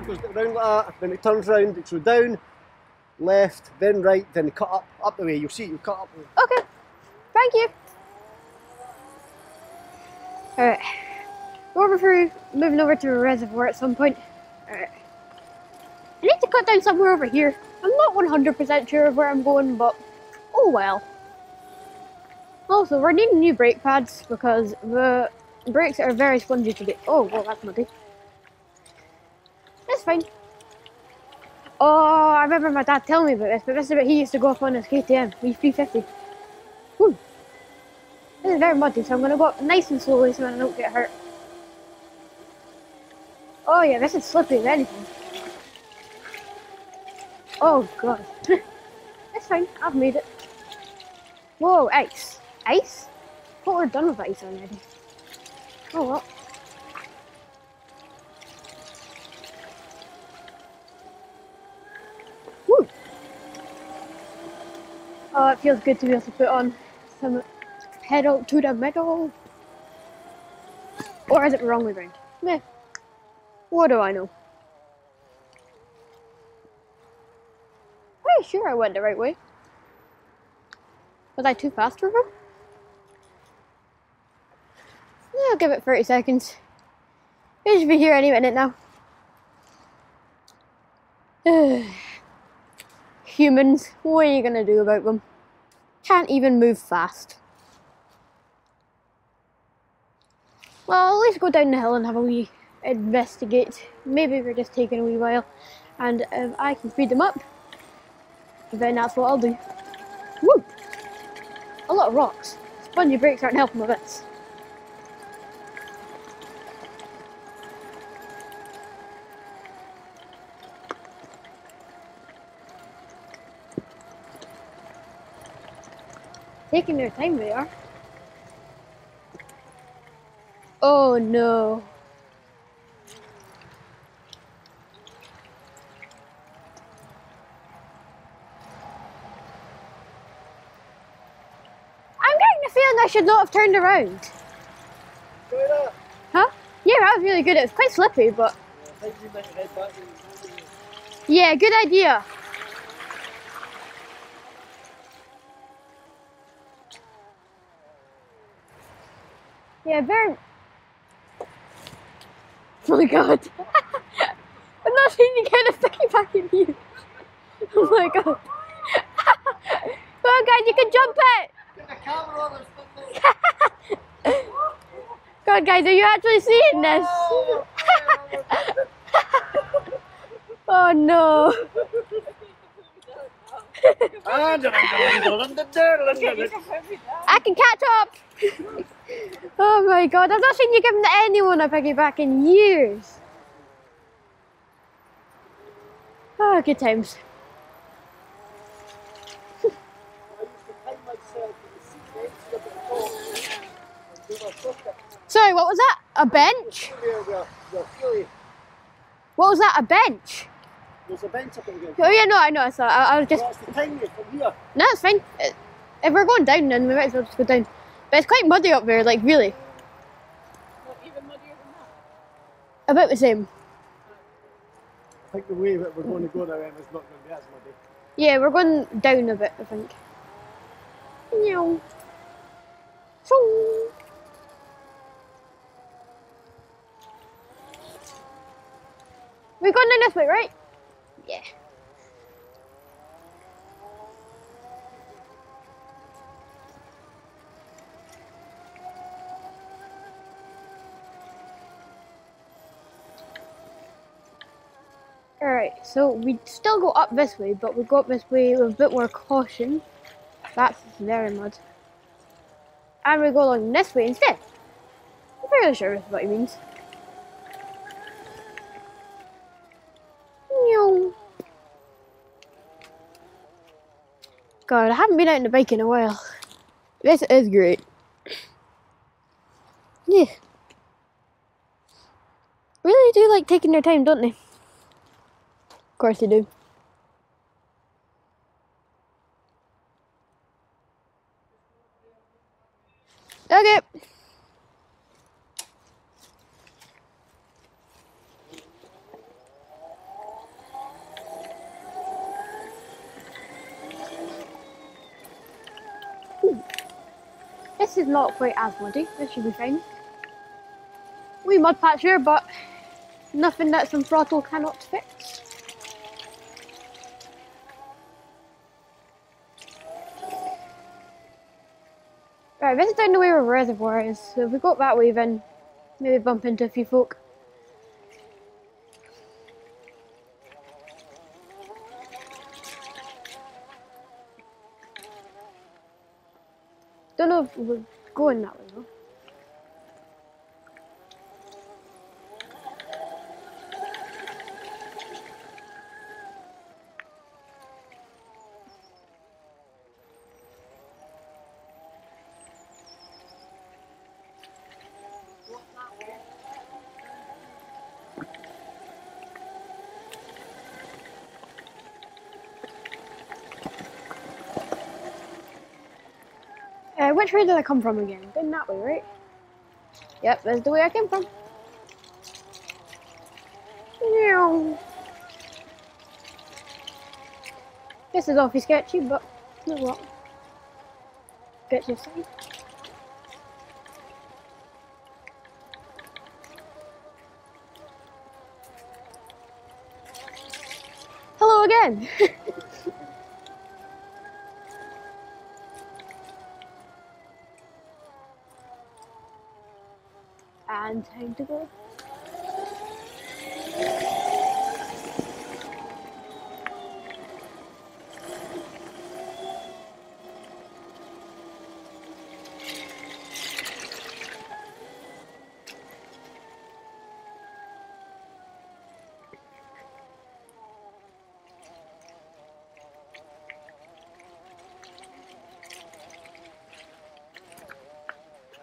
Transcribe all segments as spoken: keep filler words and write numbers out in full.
there, goes round like that, then it turns round, so down, left, then right, then cut up, up the way, you'll see it, you'll cut up the way. Okay, thank you. Alright, we're over through, moving over to a reservoir at some point. Alright, I need to cut down somewhere over here. I'm not one hundred percent sure of where I'm going, but oh well. Also, we're needing new brake pads because the brakes are very spongy today. Oh, well, that's muddy. That's fine. Oh, I remember my dad telling me about this, but this is what he used to go off on his K T M, his three fifty. Whew. This is very muddy, so I'm going to go up nice and slowly so I don't get hurt. Oh yeah, this is slippery as anything. Oh god. That's fine, I've made it. Whoa, ice. Ice? I thought we were done with ice already. Oh well. Woo! Oh, it feels good to be able to put on some pedal to the metal. Or is it wrongly round? Meh. What do I know? Pretty sure I went the right way. Was I too fast for her? I'll give it thirty seconds. We should be here any minute now. Humans, what are you gonna do about them? Can't even move fast. Well, let's go down the hill and have a wee investigate. Maybe we're just taking a wee while. And if I can feed them up, then that's what I'll do. Woo! A lot of rocks. Spongy brakes aren't helping my bits. Taking their time, they are. Oh no. I should not have turned around. Huh? Yeah, that was really good. It was quite slippery, but yeah, good idea. Yeah, very. Oh my god! I'm not seeing you kind of sticking back in here. Oh my god! Oh god, you can jump it. Get the camera on this. God, guys, are you actually seeing this? Oh no! I can catch up. Oh my god, I've not seen you giving anyone a piggyback in years. Oh, good times. Sorry, what was that? A bench? What was that? A bench? There's a bench up in here. Oh yeah, no, I know. I saw. I, I was just. Well, it's the time here, from here. No, it's fine. It, if we're going down, then we might as well just go down. But it's quite muddy up there, like really. Not even muddier than that. About the same. I think the way that we're going to go now is not going to be as muddy. Yeah, we're going down a bit, I think. Meow. So. We're going down this way, right? Yeah. Alright, so we still go up this way, but we go up this way with a bit more caution. That's very mud. And we go along this way instead. I'm fairly sure that's what he means. God, I haven't been out on the bike in a while. This is great. Yeah. Really do like taking their time, don't they? Of course they do. Okay. This is not quite as muddy, this should be fine. Wee mud patch here, but nothing that some throttle cannot fix. Right, this is down the way where the reservoir is, so if we go up that way then maybe bump into a few folk. Don't know if we're going that way though. Uh, which way did I come from again? Been that way, right? Yep, that's the way I came from. This is awfully sketchy, but you know what? Get your sign. Hello again! And time to go.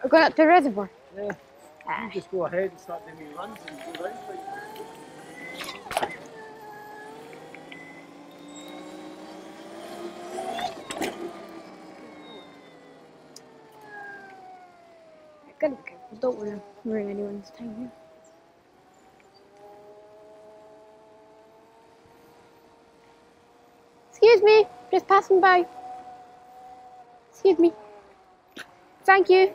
I've gone up to the reservoir. Yeah. You just go ahead and start doing your runs and go round like that. Gotta be careful, don't want to ruin anyone's time here. Excuse me, just passing by. Excuse me. Thank you.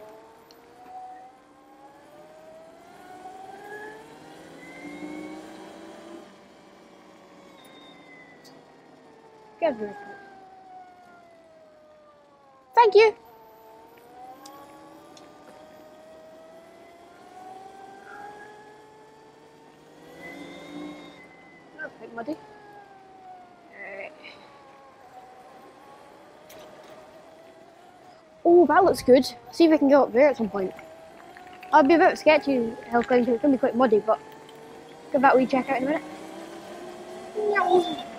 Thank you. That's a bit muddy. Alright. Oh, that looks good. See if we can go up there at some point. I'll be a bit sketchy hill climbing because it's going to be quite muddy, but give that wee check out in a minute.